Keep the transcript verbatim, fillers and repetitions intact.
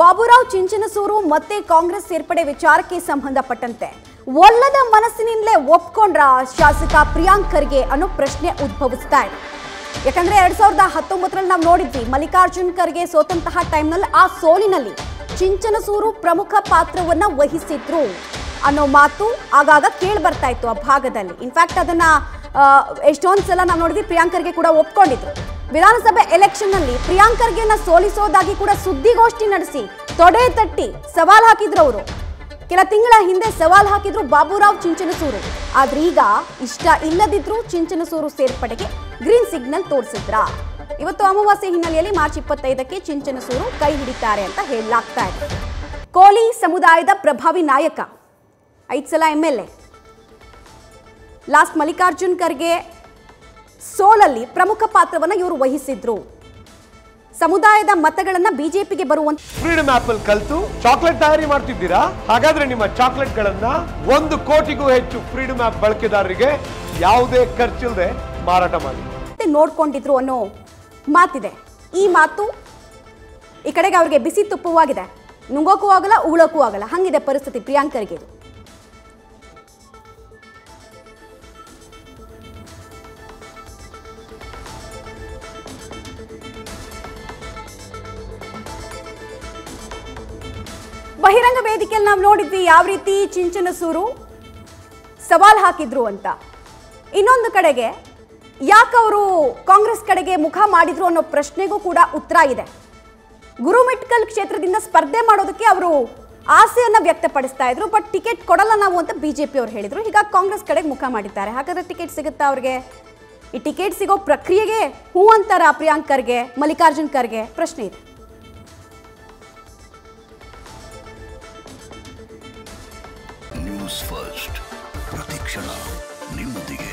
ಬಾಬುರಾವ್ ಚಿಂಚನಸೂರು ಮತ್ತೆ ಕಾಂಗ್ರೆಸ್ ಸೇರ್ಪಡೆ ವಿಚಾರಕ್ಕೆ ಸಂಬಂಧಪಟ್ಟಂತೆ ಒಲ್ಲದ ಮನಸ್ಸಿನಿಂದಲೇ ಒಪ್ಪಿಕೊಂಡ್ರ ಶಾಸಕ ಪ್ರಿಯಾಂಕ್ ಖರ್ಗೆ ಅನ್ನೋ ಪ್ರಶ್ನೆ ಉದ್ಭವಿಸ್ತಾ ಇದೆ. ಯಾಕಂದ್ರೆ ಎರಡ್ ಸಾವಿರದ ಹತ್ತೊಂಬತ್ತರಲ್ಲಿ ನಾವು ನೋಡಿದ್ವಿ, ಮಲ್ಲಿಕಾರ್ಜುನ್ ಖರ್ಗೆ ಸೋತಂತಹ ಟೈಮ್ನಲ್ಲಿ ಆ ಸೋಲಿನಲ್ಲಿ ಚಿಂಚನಸೂರು ಪ್ರಮುಖ ಪಾತ್ರವನ್ನ ವಹಿಸಿದ್ರು ಅನ್ನೋ ಮಾತು ಆಗಾಗ ಕೇಳಿ ಬರ್ತಾ ಇತ್ತು ಆ ಭಾಗದಲ್ಲಿ. ಇನ್ಫ್ಯಾಕ್ಟ್ ಅದನ್ನ ಎಷ್ಟೊಂದು ಸಲ ನಾವು ನೋಡಿದ್ವಿ, ಪ್ರಿಯಾಂಕ್ ಖರ್ಗೆ ಕೂಡ ಒಪ್ಕೊಂಡಿದ್ರು. ವಿಧಾನಸಭೆ ಎಲೆಕ್ಷನ್ ನಲ್ಲಿ ಪ್ರಿಯಾಂಕ್ ಖರ್ಗೆನ ಸೋಲಿಸೋದಾಗಿ ಕೂಡ ಸುದ್ದಿಗೋಷ್ಠಿ ನಡೆಸಿ ತೊಡೆ ತಟ್ಟಿ ಸವಾಲ್ ಹಾಕಿದ್ರು ಅವರು. ಕೆಲ ತಿಂಗಳ ಹಿಂದೆ ಸವಾಲ್ ಹಾಕಿದ್ರು ಬಾಬುರಾವ್ ಚಿಂಚನಸೂರು. ಆದ್ರೆ ಈಗ ಇಷ್ಟ ಇಲ್ಲದಿದ್ರು ಚಿಂಚನಸೂರು ಸೇರ್ಪಡೆಗೆ ಗ್ರೀನ್ ಸಿಗ್ನಲ್ ತೋರಿಸಿದ್ರ. ಇವತ್ತು ಅಮಾವಾಸ್ಯೆ ಹಿನ್ನೆಲೆಯಲ್ಲಿ ಮಾರ್ಚ್ ಇಪ್ಪತ್ತೈದಕ್ಕೆ ಚಿಂಚನಸೂರು ಕೈ ಹಿಡಿತಾರೆ ಅಂತ ಹೇಳಲಾಗ್ತಾ ಇದೆ. ಕೋಲಿ ಸಮುದಾಯದ ಪ್ರಭಾವಿ ನಾಯಕ, ಐದು ಸಲ M L A, last Mallikarjun Kharge ಸೋಲಲ್ಲಿ ಪ್ರಮುಖ ಪಾತ್ರವನ್ನು ಇವರು ವಹಿಸಿದ್ರು. ಸಮುದಾಯದ ಮತಗಳನ್ನ ಬಿಜೆಪಿಗೆ ಬರುವಂತ ಫ್ರೀಡಮ್ ಆಪ್ ಅಲ್ಲಿ ಕಲಿತು ಚಾಕ್ಲೇಟ್ ತಯಾರಿ ಮಾಡ್ತಿದ್ದೀರಾ? ಹಾಗಾದ್ರೆ ನಿಮ್ಮ ಚಾಕ್ಲೇಟ್ ಗಳನ್ನ ಒಂದು ಕೋಟಿಗೂ ಹೆಚ್ಚು ಫ್ರೀಡಮ್ ಆಪ್ ಬಳಕೆದಾರರಿಗೆ ಯಾವುದೇ ಖರ್ಚಿಲ್ಲದೆ ಮಾರಾಟ ಮಾಡಿ ನೋಡ್ಕೊಂಡಿದ್ರು ಅನ್ನೋ ಮಾತಿದೆ. ಈ ಮಾತು ಈ ಕಡೆಗೆ ಅವ್ರಿಗೆ ಬಿಸಿ ತುಪ್ಪವಾಗಿದೆ. ನುಂಗೋಕ್ಕೂ ಆಗಲ್ಲ, ಉಳೋಕ್ಕೂ ಆಗಲ್ಲ, ಹಂಗಿದೆ ಪರಿಸ್ಥಿತಿ ಪ್ರಿಯಾಂಕ್ ಖರ್ಗೆ. ಬಹಿರಂಗ ವೇದಿಕೆಯಲ್ಲಿ ನಾವು ನೋಡಿದ್ವಿ ಯಾವ ರೀತಿ ಚಿಂಚನಸೂರು ಸವಾಲ್ ಹಾಕಿದ್ರು ಅಂತ. ಇನ್ನೊಂದು ಕಡೆಗೆ ಯಾಕೆ ಅವರು ಕಾಂಗ್ರೆಸ್ ಕಡೆಗೆ ಮುಖ ಮಾಡಿದ್ರು ಅನ್ನೋ ಪ್ರಶ್ನೆಗೂ ಕೂಡ ಉತ್ತರ ಇದೆ. ಗುರುಮಿಟ್ಕಲ್ ಕ್ಷೇತ್ರದಿಂದ ಸ್ಪರ್ಧೆ ಮಾಡೋದಕ್ಕೆ ಅವರು ಆಸೆಯನ್ನು ವ್ಯಕ್ತಪಡಿಸ್ತಾ ಇದ್ರು. ಬಟ್ ಟಿಕೆಟ್ ಕೊಡಲ್ಲ ನಾವು ಅಂತ ಬಿಜೆಪಿ ಅವರು ಹೇಳಿದ್ರು. ಹೀಗಾಗಿ ಕಾಂಗ್ರೆಸ್ ಕಡೆಗೆ ಮುಖ ಮಾಡಿದ್ದಾರೆ. ಹಾಗಾದ್ರೆ ಟಿಕೆಟ್ ಸಿಗುತ್ತಾ ಅವ್ರಿಗೆ? ಈ ಟಿಕೆಟ್ ಸಿಗೋ ಪ್ರಕ್ರಿಯೆಗೆ ಹೂ ಅಂತಾರ ಪ್ರಿಯಾಂಕ್ ಖರ್ಗೆ, ಮಲ್ಲಿಕಾರ್ಜುನ್ ಖರ್ಗೆ? ಪ್ರಶ್ನೆ ಇದೆ. ನ್ಯೂಸ್ ಫಸ್ಟ್ ಪ್ರತಿಕ್ಷಣ ನಿಮ್ಮೊಂದಿಗೆ.